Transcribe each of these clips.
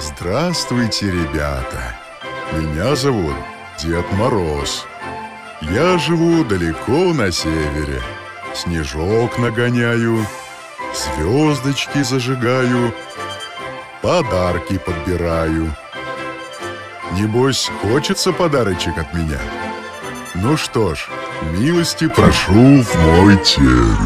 Здравствуйте, ребята! Меня зовут Дед Мороз. Я живу далеко на севере. Снежок нагоняю, звездочки зажигаю, подарки подбираю. Небось, хочется подарочек от меня? Ну что ж, милости прошу в мой терем.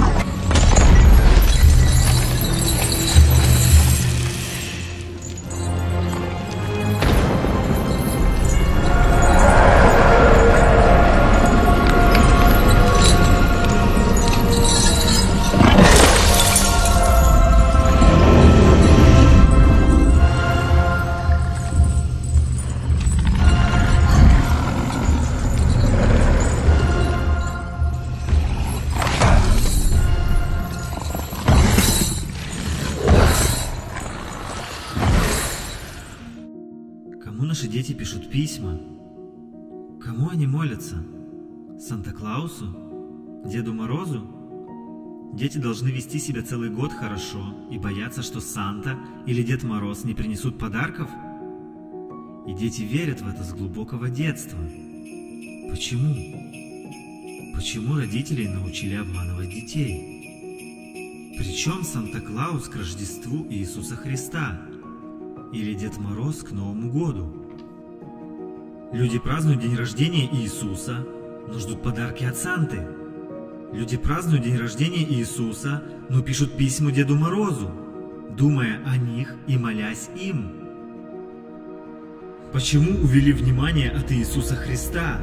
Дети пишут письма. Кому они молятся? Санта Клаусу? Деду Морозу? Дети должны вести себя целый год хорошо и бояться, что Санта или Дед Мороз не принесут подарков? И дети верят в это с глубокого детства. Почему? Почему родителей научили обманывать детей? Причем Санта Клаус к Рождеству Иисуса Христа или Дед Мороз к Новому году? Люди празднуют день рождения Иисуса, но ждут подарки от Санты. Люди празднуют день рождения Иисуса, но пишут письма Деду Морозу, думая о них и молясь им. Почему увели внимание от Иисуса Христа?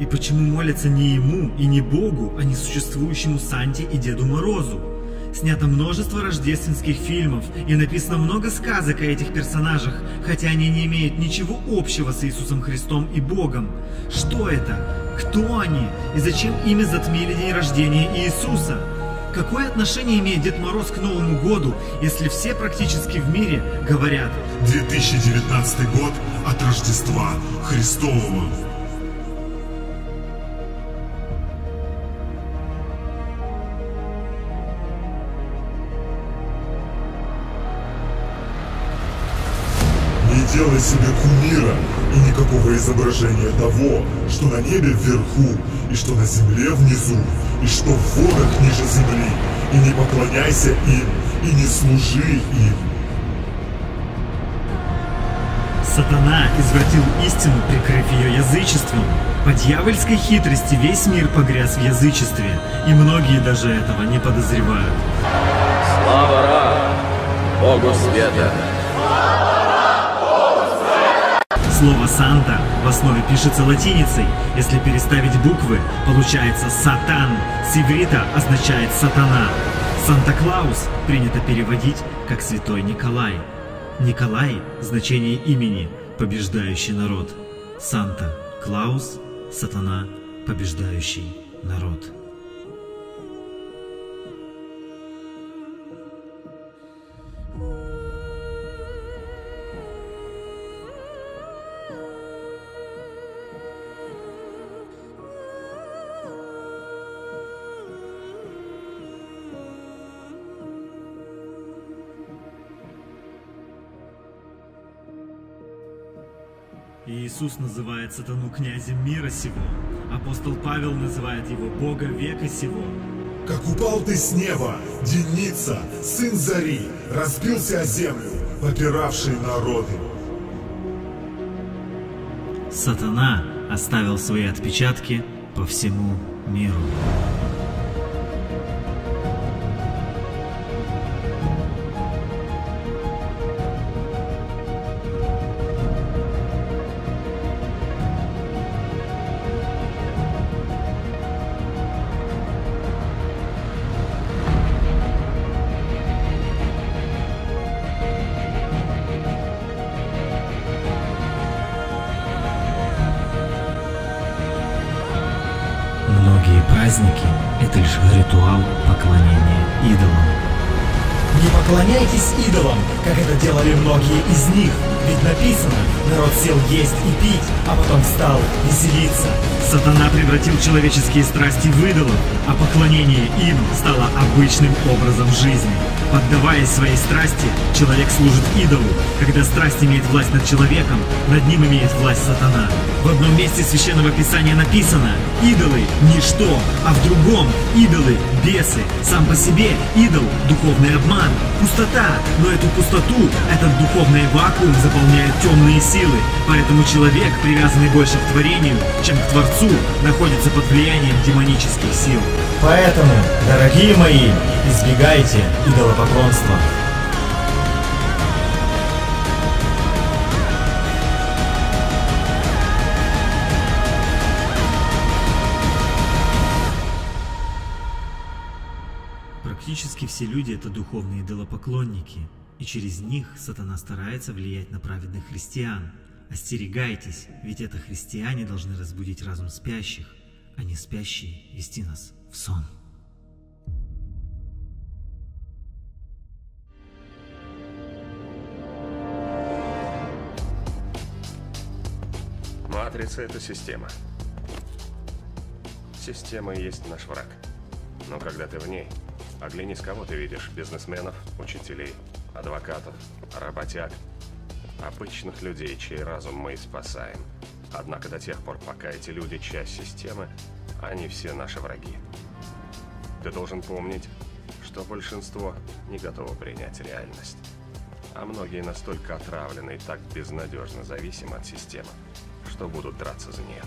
И почему молятся не Ему и не Богу, а несуществующему Санте и Деду Морозу? Снято множество рождественских фильмов и написано много сказок о этих персонажах, хотя они не имеют ничего общего с Иисусом Христом и Богом. Что это? Кто они? И зачем ими затмили день рождения Иисуса? Какое отношение имеет Дед Мороз к Новому году, если все практически в мире говорят «2019 год от Рождества Христового»? Не делай себе кумира и никакого изображения того, что на небе вверху, и что на земле внизу, и что в водах ниже земли, и не поклоняйся им, и не служи им. Сатана извратил истину, прикрыв ее язычеством. По дьявольской хитрости весь мир погряз в язычестве, и многие даже этого не подозревают. Слава Ра, Богу света! Слово «Санта» в основе пишется латиницей. Если переставить буквы, получается «Сатан». С иврита означает «Сатана». «Санта-Клаус» принято переводить как «Святой Николай». Николай – значение имени «Побеждающий народ». Санта-Клаус – «Сатана», «Побеждающий народ». Иисус называет Сатану князем мира сего. Апостол Павел называет его Бога века сего. Как упал ты с неба, Деница, сын Зари, разбился о землю, попиравший народы. Сатана оставил свои отпечатки по всему миру. Праздники – это лишь ритуал поклонения идолам. Не поклоняйтесь идолам, как это делали многие из них. Ведь написано, народ сел есть и пить, а потом стал веселиться. Сатана превратил человеческие страсти в идолов, а поклонение им стало обычным образом жизни. Поддаваясь своей страсти, человек служит идолу. Когда страсть имеет власть над человеком, над ним имеет власть сатана. В одном месте Священного Писания написано: «Идолы – ничто», а в другом – «Идолы – бесы». Сам по себе идол – духовный обман, пустота, но эту пустоту, этот духовный вакуум заполняют темные силы, поэтому человек, привязанный больше к творению, чем к Творцу, находится под влиянием демонических сил. Поэтому, дорогие мои, избегайте идолопоклонства. Практически все люди – это духовные идолопоклонники, и через них сатана старается влиять на праведных христиан. Остерегайтесь, ведь это христиане должны разбудить разум спящих, а не спящие вести нас в сон. Матрица – это система. Система и есть наш враг. Но когда ты в ней, оглянись, кого ты видишь: бизнесменов, учителей, адвокатов, работяг, обычных людей, чей разум мы и спасаем. Однако до тех пор, пока эти люди часть системы, они все наши враги. Ты должен помнить, что большинство не готово принять реальность, а многие настолько отравлены и так безнадежно зависимы от системы, что будут драться за нее.